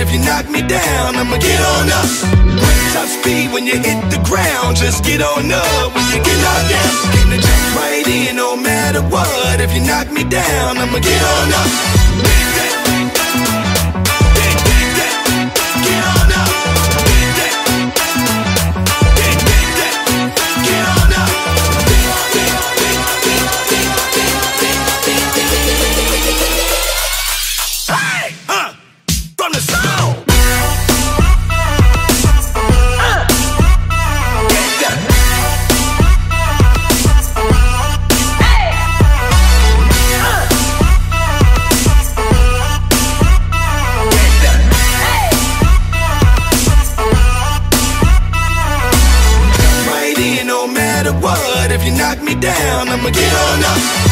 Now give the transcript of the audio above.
if you knock me down, I'ma get on up. Top speed when you hit the ground, just get on up when you get knocked down. Gonna jump right in no matter what, if you knock me down, I'ma get on up. Get on up. Get on up. Hey! From the soul! Right in, no matter what, if you knock me down, I'ma get on up.